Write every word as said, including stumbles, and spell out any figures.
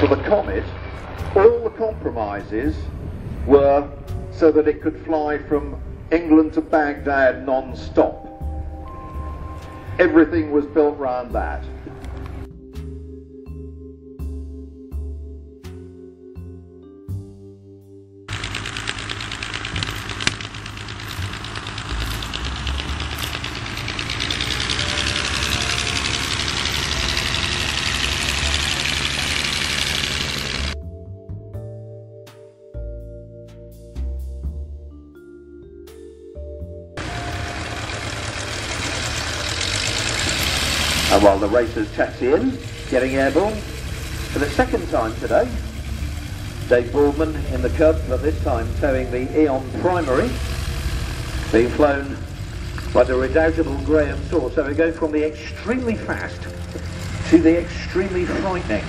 to the Comet, all the compromises were so that it could fly from England to Baghdad non-stop. Everything was built around that. And while the racers taxi in, getting airborne, for the second time today, Dave Baldman in the Cub, but this time towing the Eon Primary, being flown by the redoubtable Graham Thor. So we go from the extremely fast to the extremely frightening.